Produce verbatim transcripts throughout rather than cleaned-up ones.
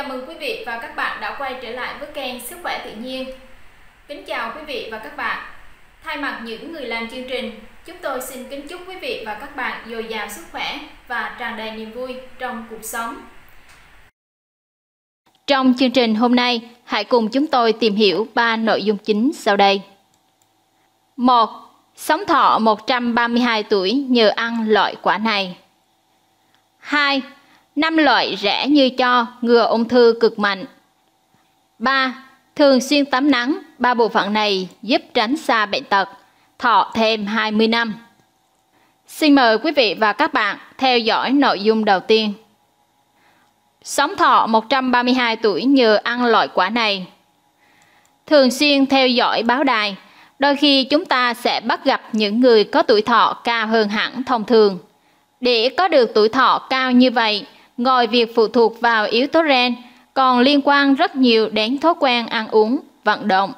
Chào mừng quý vị và các bạn đã quay trở lại với kênh Sức khỏe tự nhiên. Kính chào quý vị và các bạn. Thay mặt những người làm chương trình, chúng tôi xin kính chúc quý vị và các bạn dồi dào sức khỏe và tràn đầy niềm vui trong cuộc sống. Trong chương trình hôm nay, hãy cùng chúng tôi tìm hiểu ba nội dung chính sau đây. một. Sống thọ một trăm ba mươi hai tuổi nhờ ăn loại quả này. hai. năm loại rẻ như cho ngừa ung thư cực mạnh. ba. Thường xuyên tắm nắng, ba bộ phận này giúp tránh xa bệnh tật, thọ thêm hai mươi năm. Xin mời quý vị và các bạn theo dõi nội dung đầu tiên. Sống thọ một trăm ba mươi hai tuổi nhờ ăn loại quả này. Thường xuyên theo dõi báo đài, đôi khi chúng ta sẽ bắt gặp những người có tuổi thọ cao hơn hẳn thông thường. Để có được tuổi thọ cao như vậy, ngoài việc phụ thuộc vào yếu tố gen, còn liên quan rất nhiều đến thói quen ăn uống, vận động.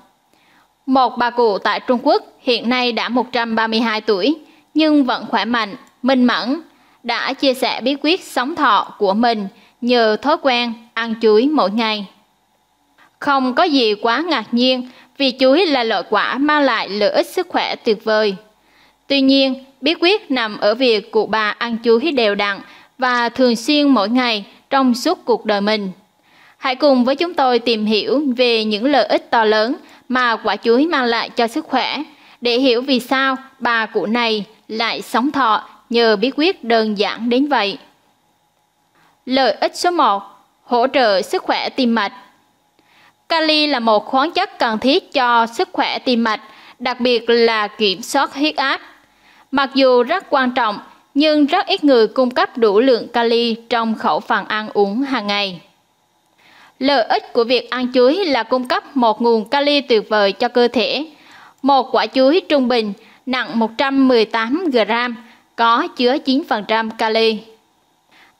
Một bà cụ tại Trung Quốc hiện nay đã một trăm ba mươi hai tuổi, nhưng vẫn khỏe mạnh, minh mẫn, đã chia sẻ bí quyết sống thọ của mình nhờ thói quen ăn chuối mỗi ngày. Không có gì quá ngạc nhiên vì chuối là loại quả mang lại lợi ích sức khỏe tuyệt vời. Tuy nhiên, bí quyết nằm ở việc cụ bà ăn chuối đều đặn và thường xuyên mỗi ngày trong suốt cuộc đời mình. Hãy cùng với chúng tôi tìm hiểu về những lợi ích to lớn mà quả chuối mang lại cho sức khỏe, để hiểu vì sao bà cụ này lại sống thọ nhờ bí quyết đơn giản đến vậy. Lợi ích số một. Hỗ trợ sức khỏe tim mạch. Kali là một khoáng chất cần thiết cho sức khỏe tim mạch, đặc biệt là kiểm soát huyết áp. Mặc dù rất quan trọng, nhưng rất ít người cung cấp đủ lượng kali trong khẩu phần ăn uống hàng ngày. Lợi ích của việc ăn chuối là cung cấp một nguồn kali tuyệt vời cho cơ thể. Một quả chuối trung bình nặng một trăm mười tám gờ-ram có chứa chín phần trăm kali.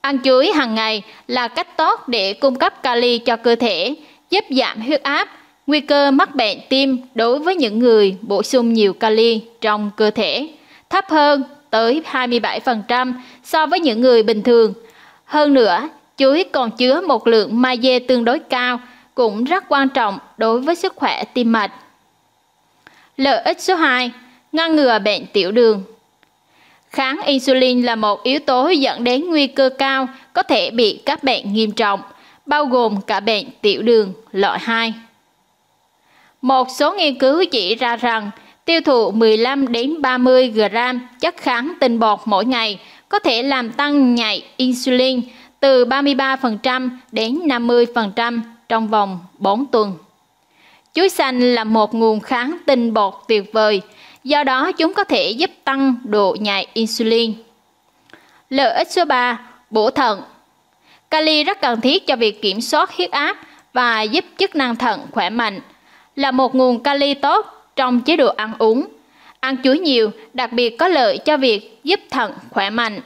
Ăn chuối hàng ngày là cách tốt để cung cấp kali cho cơ thể, giúp giảm huyết áp, nguy cơ mắc bệnh tim đối với những người bổ sung nhiều kali trong cơ thể, thấp hơn tới hai mươi bảy phần trăm so với những người bình thường. Hơn nữa, chuối còn chứa một lượng magie tương đối cao, cũng rất quan trọng đối với sức khỏe tim mạch. Lợi ích số hai. Ngăn ngừa bệnh tiểu đường. Kháng insulin là một yếu tố dẫn đến nguy cơ cao có thể bị các bệnh nghiêm trọng, bao gồm cả bệnh tiểu đường loại hai. Một số nghiên cứu chỉ ra rằng tiêu thụ mười lăm đến ba mươi gờ-ram chất kháng tinh bột mỗi ngày có thể làm tăng nhạy insulin từ ba mươi ba phần trăm đến năm mươi phần trăm trong vòng bốn tuần. Chuối xanh là một nguồn kháng tinh bột tuyệt vời, do đó chúng có thể giúp tăng độ nhạy insulin. Lợi ích số ba. Bổ thận. Kali rất cần thiết cho việc kiểm soát huyết áp và giúp chức năng thận khỏe mạnh, là một nguồn kali tốt trong chế độ ăn uống. Ăn chuối nhiều đặc biệt có lợi cho việc giúp thận khỏe mạnh.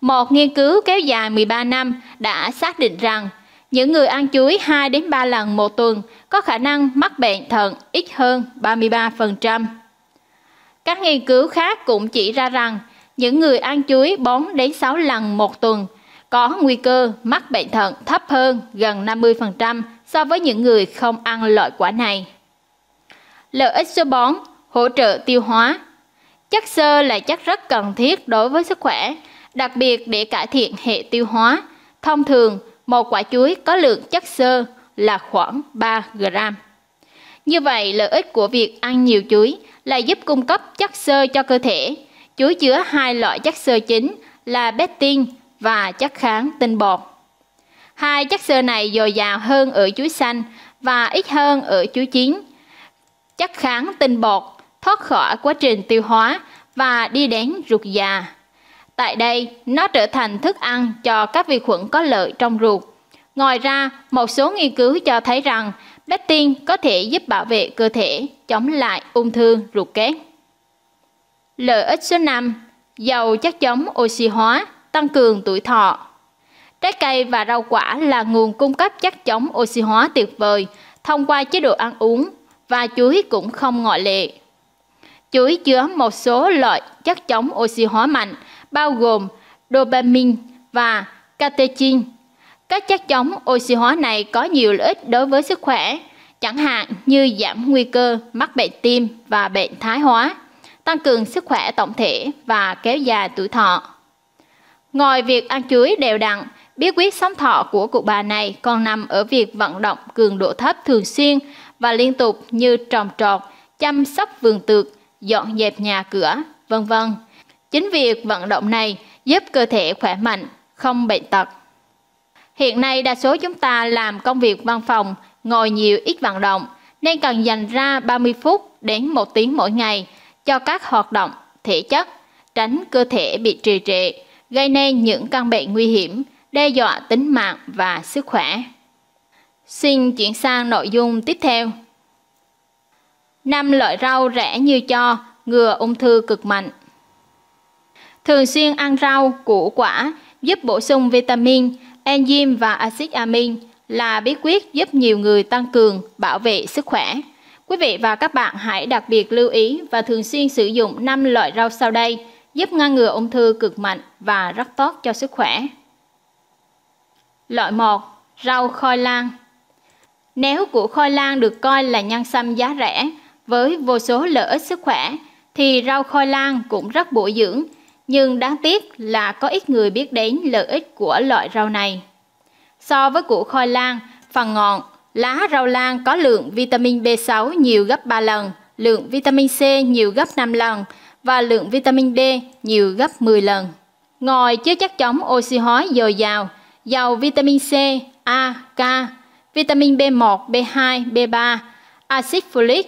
Một nghiên cứu kéo dài mười ba năm đã xác định rằng những người ăn chuối hai đến ba lần một tuần có khả năng mắc bệnh thận ít hơn ba mươi ba phần trăm. Các nghiên cứu khác cũng chỉ ra rằng những người ăn chuối bốn đến sáu lần một tuần có nguy cơ mắc bệnh thận thấp hơn gần năm mươi phần trăm so với những người không ăn loại quả này. Lợi ích số bốn. Hỗ trợ tiêu hóa. Chất xơ là chất rất cần thiết đối với sức khỏe, đặc biệt để cải thiện hệ tiêu hóa. Thông thường, một quả chuối có lượng chất xơ là khoảng ba gờ-ram. Như vậy, lợi ích của việc ăn nhiều chuối là giúp cung cấp chất xơ cho cơ thể. Chuối chứa hai loại chất xơ chính là pectin và chất kháng tinh bột. Hai chất xơ này dồi dào hơn ở chuối xanh và ít hơn ở chuối chín. Chất kháng tinh bột thoát khỏi quá trình tiêu hóa và đi đến ruột già. Tại đây, nó trở thành thức ăn cho các vi khuẩn có lợi trong ruột. Ngoài ra, một số nghiên cứu cho thấy rằng pectin có thể giúp bảo vệ cơ thể chống lại ung thư ruột kết. Lợi ích số năm. Giàu chất chống oxy hóa, tăng cường tuổi thọ. Trái cây và rau quả là nguồn cung cấp chất chống oxy hóa tuyệt vời thông qua chế độ ăn uống, và chuối cũng không ngoại lệ. Chuối chứa một số loại chất chống oxy hóa mạnh, bao gồm dopamine và catechin. Các chất chống oxy hóa này có nhiều lợi ích đối với sức khỏe, chẳng hạn như giảm nguy cơ mắc bệnh tim và bệnh thái hóa, tăng cường sức khỏe tổng thể và kéo dài tuổi thọ. Ngoài việc ăn chuối đều đặn, bí quyết sống thọ của cụ bà này còn nằm ở việc vận động cường độ thấp thường xuyên và liên tục như trồng trọt, chăm sóc vườn tược, dọn dẹp nhà cửa, vân vân. Chính việc vận động này giúp cơ thể khỏe mạnh, không bệnh tật. Hiện nay đa số chúng ta làm công việc văn phòng, ngồi nhiều ít vận động, nên cần dành ra ba mươi phút đến một tiếng mỗi ngày cho các hoạt động thể chất, tránh cơ thể bị trì trệ, gây nên những căn bệnh nguy hiểm, đe dọa tính mạng và sức khỏe. Xin chuyển sang nội dung tiếp theo. năm loại rau rẻ như cho, ngừa ung thư cực mạnh. Thường xuyên ăn rau, củ quả giúp bổ sung vitamin, enzyme và axit amin là bí quyết giúp nhiều người tăng cường, bảo vệ sức khỏe. Quý vị và các bạn hãy đặc biệt lưu ý và thường xuyên sử dụng năm loại rau sau đây giúp ngăn ngừa ung thư cực mạnh và rất tốt cho sức khỏe. Loại một. Rau khoai lang. Nếu củ khoai lang được coi là nhân sâm giá rẻ với vô số lợi ích sức khỏe, thì rau khoai lang cũng rất bổ dưỡng, nhưng đáng tiếc là có ít người biết đến lợi ích của loại rau này. So với củ khoai lang, phần ngọn, lá rau lang có lượng vitamin B sáu nhiều gấp ba lần, lượng vitamin C nhiều gấp năm lần và lượng vitamin D nhiều gấp mười lần. Ngoài chứa chất chống oxy hóa dồi dào, giàu vitamin C, A, K, vitamin B một, B hai, B ba, axit folic,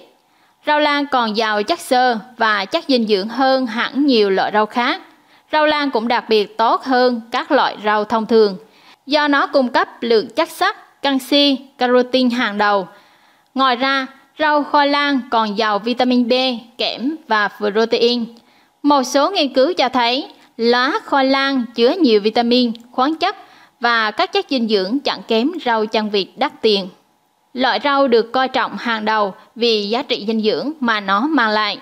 rau lang còn giàu chất xơ và chất dinh dưỡng hơn hẳn nhiều loại rau khác. Rau lang cũng đặc biệt tốt hơn các loại rau thông thường, do nó cung cấp lượng chất sắt, canxi, carotin hàng đầu. Ngoài ra, rau khoai lang còn giàu vitamin B, kẽm và protein. Một số nghiên cứu cho thấy lá khoai lang chứa nhiều vitamin, khoáng chất và các chất dinh dưỡng chẳng kém rau chân vịt đắt tiền. Loại rau được coi trọng hàng đầu vì giá trị dinh dưỡng mà nó mang lại.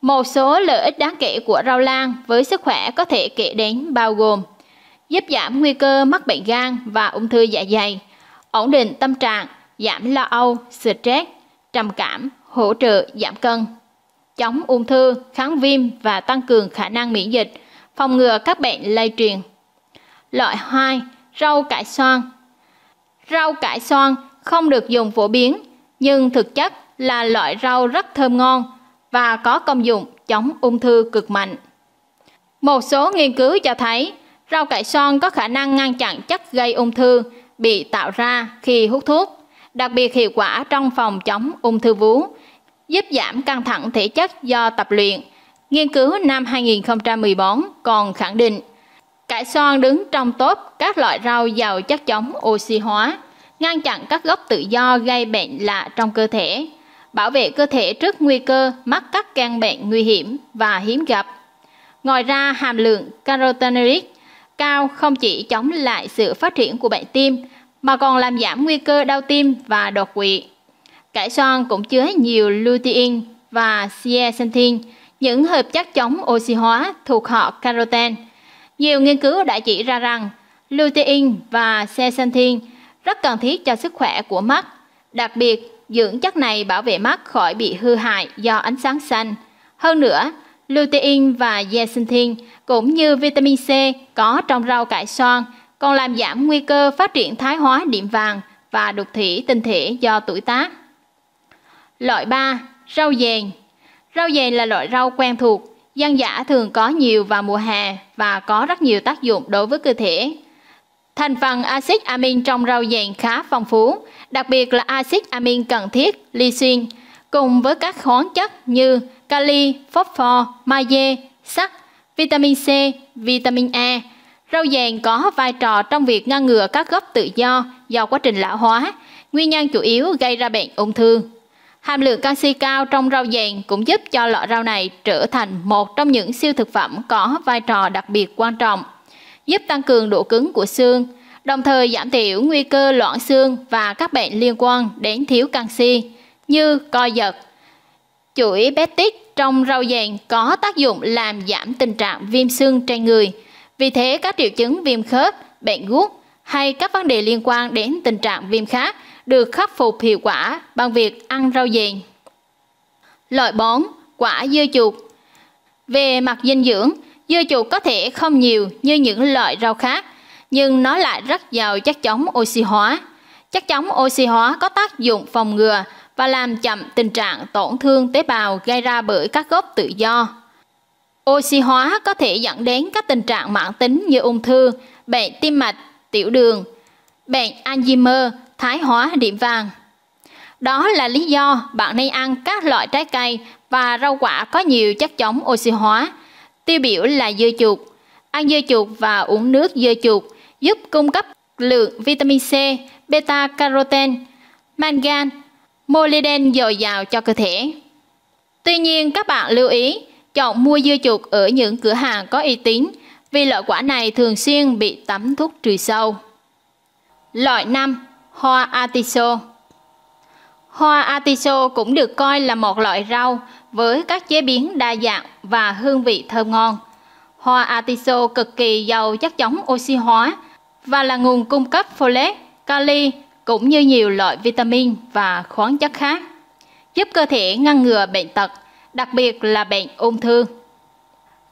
Một số lợi ích đáng kể của rau lang với sức khỏe có thể kể đến bao gồm: giúp giảm nguy cơ mắc bệnh gan và ung thư dạ dày, ổn định tâm trạng, giảm lo âu, stress, trầm cảm, hỗ trợ giảm cân, chống ung thư, kháng viêm và tăng cường khả năng miễn dịch, phòng ngừa các bệnh lây truyền. Loại hai. Rau cải xoăn. Rau cải xoăn không được dùng phổ biến, nhưng thực chất là loại rau rất thơm ngon và có công dụng chống ung thư cực mạnh. Một số nghiên cứu cho thấy rau cải xoăn có khả năng ngăn chặn chất gây ung thư bị tạo ra khi hút thuốc, đặc biệt hiệu quả trong phòng chống ung thư vú, giúp giảm căng thẳng thể chất do tập luyện. Nghiên cứu năm hai nghìn không trăm mười bốn còn khẳng định cải xoăn đứng trong top các loại rau giàu chất chống oxy hóa, ngăn chặn các gốc tự do gây bệnh lạ trong cơ thể, bảo vệ cơ thể trước nguy cơ mắc các căn bệnh nguy hiểm và hiếm gặp. Ngoài ra, hàm lượng carotenoid cao không chỉ chống lại sự phát triển của bệnh tim mà còn làm giảm nguy cơ đau tim và đột quỵ. Cải xoăn cũng chứa nhiều lutein và zeaxanthin, những hợp chất chống oxy hóa thuộc họ caroten. Nhiều nghiên cứu đã chỉ ra rằng lutein và zeaxanthin rất cần thiết cho sức khỏe của mắt. Đặc biệt, dưỡng chất này bảo vệ mắt khỏi bị hư hại do ánh sáng xanh. Hơn nữa, lutein và zeaxanthin cũng như vitamin C có trong rau cải xoăn còn làm giảm nguy cơ phát triển thái hóa điểm vàng và đục thủy tinh thể do tuổi tác. Loại ba. Rau dền. Rau dền là loại rau quen thuộc, dân dã thường có nhiều vào mùa hè và có rất nhiều tác dụng đối với cơ thể. Thành phần axit amin trong rau dền khá phong phú, đặc biệt là axit amin cần thiết, lysine, cùng với các khoáng chất như kali, phosphor, magie, sắt, vitamin C, vitamin E. Rau dền có vai trò trong việc ngăn ngừa các gốc tự do do quá trình lão hóa, nguyên nhân chủ yếu gây ra bệnh ung thư. Hàm lượng canxi cao trong rau dền cũng giúp cho loại rau này trở thành một trong những siêu thực phẩm có vai trò đặc biệt quan trọng, giúp tăng cường độ cứng của xương, đồng thời giảm thiểu nguy cơ loãng xương và các bệnh liên quan đến thiếu canxi như co giật. Chuỗi peptic trong rau dền có tác dụng làm giảm tình trạng viêm xương trên người, vì thế các triệu chứng viêm khớp, bệnh gút hay các vấn đề liên quan đến tình trạng viêm khác được khắc phục hiệu quả bằng việc ăn rau dền. Loại bốn. Quả dưa chuột. Về mặt dinh dưỡng, dưa chuột có thể không nhiều như những loại rau khác, nhưng nó lại rất giàu chất chống oxy hóa. Chất chống oxy hóa có tác dụng phòng ngừa và làm chậm tình trạng tổn thương tế bào gây ra bởi các gốc tự do. Oxy hóa có thể dẫn đến các tình trạng mãn tính như ung thư, bệnh tim mạch, tiểu đường, bệnh Alzheimer, thái hóa điểm vàng. Đó là lý do bạn nên ăn các loại trái cây và rau quả có nhiều chất chống oxy hóa. Tiêu biểu là dưa chuột. Ăn dưa chuột và uống nước dưa chuột giúp cung cấp lượng vitamin C, beta-carotene, mangan, molybden dồi dào cho cơ thể. Tuy nhiên, các bạn lưu ý chọn mua dưa chuột ở những cửa hàng có uy tín vì loại quả này thường xuyên bị tắm thuốc trừ sâu. Loại năm. Hoa artiso. Hoa artiso cũng được coi là một loại rau với các chế biến đa dạng và hương vị thơm ngon. Hoa artiso cực kỳ giàu chất chống oxy hóa và là nguồn cung cấp folate, kali cũng như nhiều loại vitamin và khoáng chất khác, giúp cơ thể ngăn ngừa bệnh tật, đặc biệt là bệnh ung thư.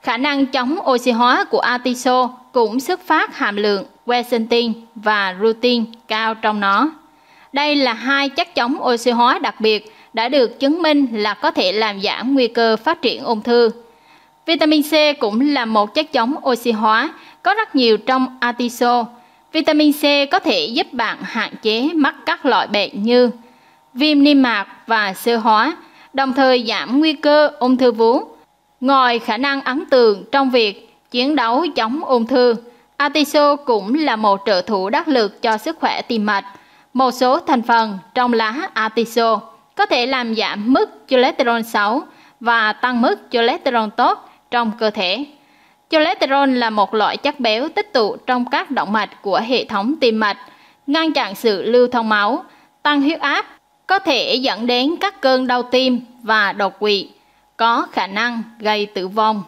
Khả năng chống oxy hóa của artiso cũng xuất phát hàm lượng quercetin và rutin cao trong nó. Đây là hai chất chống oxy hóa đặc biệt đã được chứng minh là có thể làm giảm nguy cơ phát triển ung thư. Vitamin C cũng là một chất chống oxy hóa có rất nhiều trong artiso. Vitamin C có thể giúp bạn hạn chế mắc các loại bệnh như viêm niêm mạc và xơ hóa, đồng thời giảm nguy cơ ung thư vú. Ngoài khả năng ấn tượng trong việc chiến đấu chống ung thư, artiso cũng là một trợ thủ đắc lực cho sức khỏe tim mạch. Một số thành phần trong lá artiso có thể làm giảm mức cholesterol xấu và tăng mức cholesterol tốt trong cơ thể. Cholesterol là một loại chất béo tích tụ trong các động mạch của hệ thống tim mạch, ngăn chặn sự lưu thông máu, tăng huyết áp, có thể dẫn đến các cơn đau tim và đột quỵ, có khả năng gây tử vong.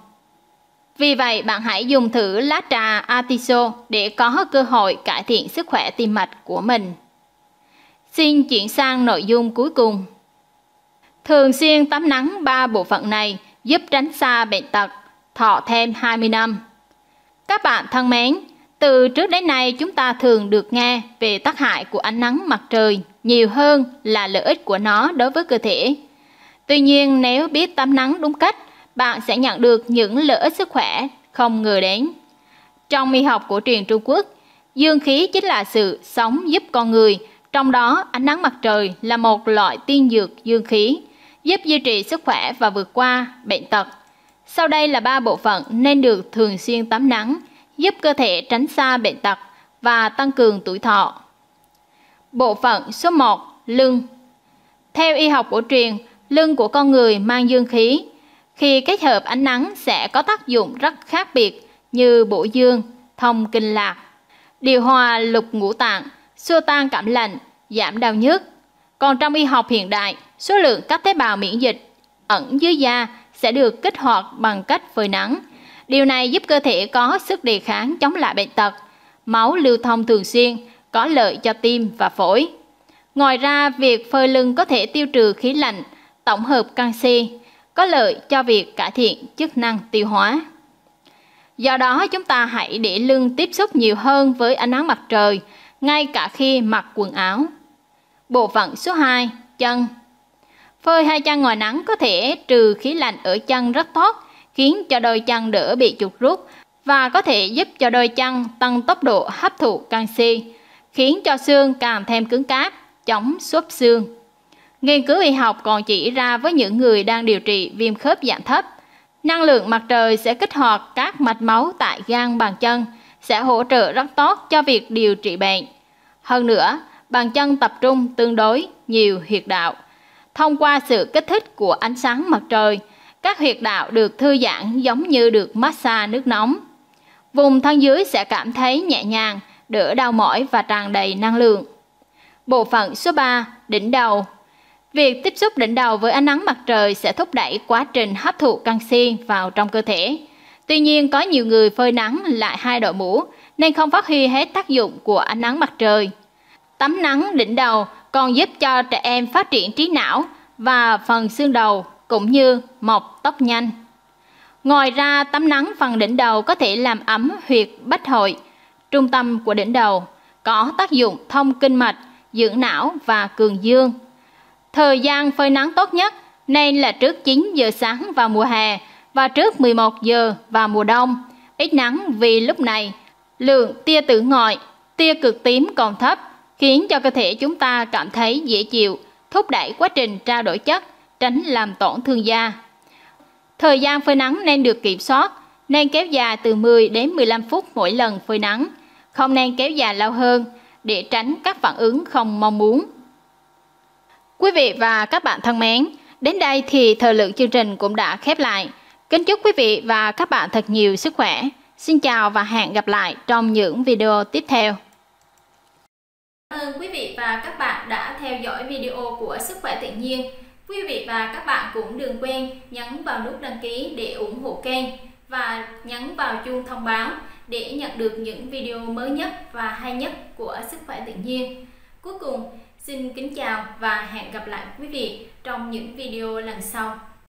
Vì vậy, bạn hãy dùng thử lá trà artiso để có cơ hội cải thiện sức khỏe tim mạch của mình. Xin chuyển sang nội dung cuối cùng. Thường xuyên tắm nắng ba bộ phận này giúp tránh xa bệnh tật, thọ thêm hai mươi năm. Các bạn thân mến, từ trước đến nay chúng ta thường được nghe về tác hại của ánh nắng mặt trời nhiều hơn là lợi ích của nó đối với cơ thể. Tuy nhiên, nếu biết tắm nắng đúng cách, bạn sẽ nhận được những lợi ích sức khỏe không ngờ đến. Trong y học cổ truyền Trung Quốc, dương khí chính là sự sống giúp con người, trong đó ánh nắng mặt trời là một loại tiên dược dương khí, giúp duy trì sức khỏe và vượt qua bệnh tật. Sau đây là ba bộ phận nên được thường xuyên tắm nắng, giúp cơ thể tránh xa bệnh tật và tăng cường tuổi thọ. Bộ phận số một. Lưng. Theo y học cổ truyền, lưng của con người mang dương khí. Khi kết hợp ánh nắng sẽ có tác dụng rất khác biệt như bổ dương, thông kinh lạc, điều hòa lục ngũ tạng, xua tan cảm lạnh, giảm đau nhức. Còn trong y học hiện đại, số lượng các tế bào miễn dịch ẩn dưới da sẽ được kích hoạt bằng cách phơi nắng. Điều này giúp cơ thể có sức đề kháng chống lại bệnh tật, máu lưu thông thường xuyên, có lợi cho tim và phổi. Ngoài ra, việc phơi lưng có thể tiêu trừ khí lạnh, tổng hợp canxi, có lợi cho việc cải thiện chức năng tiêu hóa. Do đó, chúng ta hãy để lưng tiếp xúc nhiều hơn với ánh nắng mặt trời, ngay cả khi mặc quần áo. Bộ phận số hai. Chân. Phơi hai chân ngoài nắng có thể trừ khí lạnh ở chân rất tốt, khiến cho đôi chân đỡ bị chuột rút và có thể giúp cho đôi chân tăng tốc độ hấp thụ canxi, khiến cho xương càng thêm cứng cáp, chống xốp xương. Nghiên cứu y học còn chỉ ra với những người đang điều trị viêm khớp dạng thấp, năng lượng mặt trời sẽ kích hoạt các mạch máu tại gan bàn chân, sẽ hỗ trợ rất tốt cho việc điều trị bệnh. Hơn nữa, bàn chân tập trung tương đối nhiều huyệt đạo. Thông qua sự kích thích của ánh sáng mặt trời, các huyệt đạo được thư giãn giống như được massage nước nóng. Vùng thân dưới sẽ cảm thấy nhẹ nhàng, đỡ đau mỏi và tràn đầy năng lượng. Bộ phận số ba. Đỉnh đầu. Việc tiếp xúc đỉnh đầu với ánh nắng mặt trời sẽ thúc đẩy quá trình hấp thụ canxi vào trong cơ thể. Tuy nhiên, có nhiều người phơi nắng lại hai đội mũ nên không phát huy hết tác dụng của ánh nắng mặt trời. Tắm nắng đỉnh đầu còn giúp cho trẻ em phát triển trí não và phần xương đầu cũng như mọc tóc nhanh. Ngoài ra, tắm nắng phần đỉnh đầu có thể làm ấm huyệt bách hội, trung tâm của đỉnh đầu, có tác dụng thông kinh mạch, dưỡng não và cường dương. Thời gian phơi nắng tốt nhất nên là trước chín giờ sáng vào mùa hè và trước mười một giờ vào mùa đông. Ít nắng vì lúc này lượng tia tử ngoại, tia cực tím còn thấp, khiến cho cơ thể chúng ta cảm thấy dễ chịu, thúc đẩy quá trình trao đổi chất, tránh làm tổn thương da. Thời gian phơi nắng nên được kiểm soát, nên kéo dài từ mười đến mười lăm phút mỗi lần phơi nắng, không nên kéo dài lâu hơn để tránh các phản ứng không mong muốn. Quý vị và các bạn thân mến, đến đây thì thời lượng chương trình cũng đã khép lại. Kính chúc quý vị và các bạn thật nhiều sức khỏe. Xin chào và hẹn gặp lại trong những video tiếp theo. Cảm ơn quý vị và các bạn đã theo dõi video của Sức khỏe tự nhiên. Quý vị và các bạn cũng đừng quên nhấn vào nút đăng ký để ủng hộ kênh và nhấn vào chuông thông báo để nhận được những video mới nhất và hay nhất của Sức khỏe tự nhiên. Cuối cùng, xin kính chào và hẹn gặp lại quý vị trong những video lần sau.